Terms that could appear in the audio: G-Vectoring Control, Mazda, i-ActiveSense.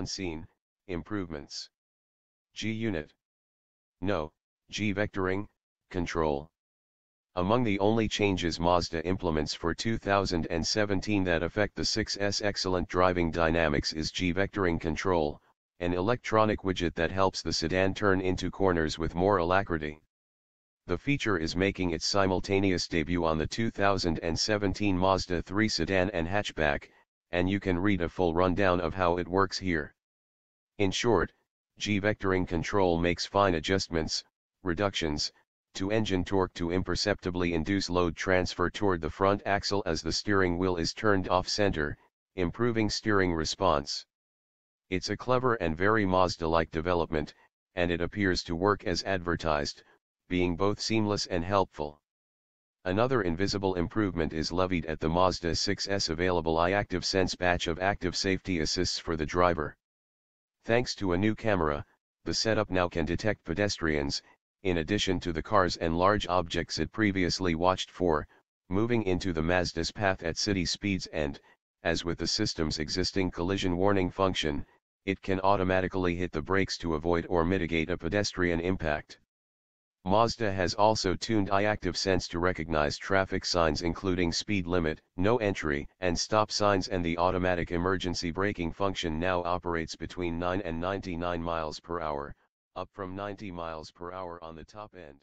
unseen improvements. G-Unit. No, G-Vectoring Control. Among the only changes Mazda implements for 2017 that affect the 6S excellent driving dynamics is G-Vectoring Control, an electronic widget that helps the sedan turn into corners with more alacrity. The feature is making its simultaneous debut on the 2017 Mazda 3 sedan and hatchback, and you can read a full rundown of how it works here. In short, G-Vectoring Control makes fine adjustments, reductions, to engine torque to imperceptibly induce load transfer toward the front axle as the steering wheel is turned off-center, improving steering response. It's a clever and very Mazda-like development, and it appears to work as advertised, being both seamless and helpful. Another invisible improvement is levied at the Mazda 6's available i-ActiveSense batch of active safety assists for the driver. Thanks to a new camera, the setup now can detect pedestrians, in addition to the cars and large objects it previously watched for, moving into the Mazda's path at city speeds and, as with the system's existing collision warning function, it can automatically hit the brakes to avoid or mitigate a pedestrian impact. Mazda has also tuned i-ActiveSense to recognize traffic signs including speed limit, no entry, and stop signs, and the automatic emergency braking function now operates between 9 and 99 miles per hour, up from 90 miles per hour on the top end.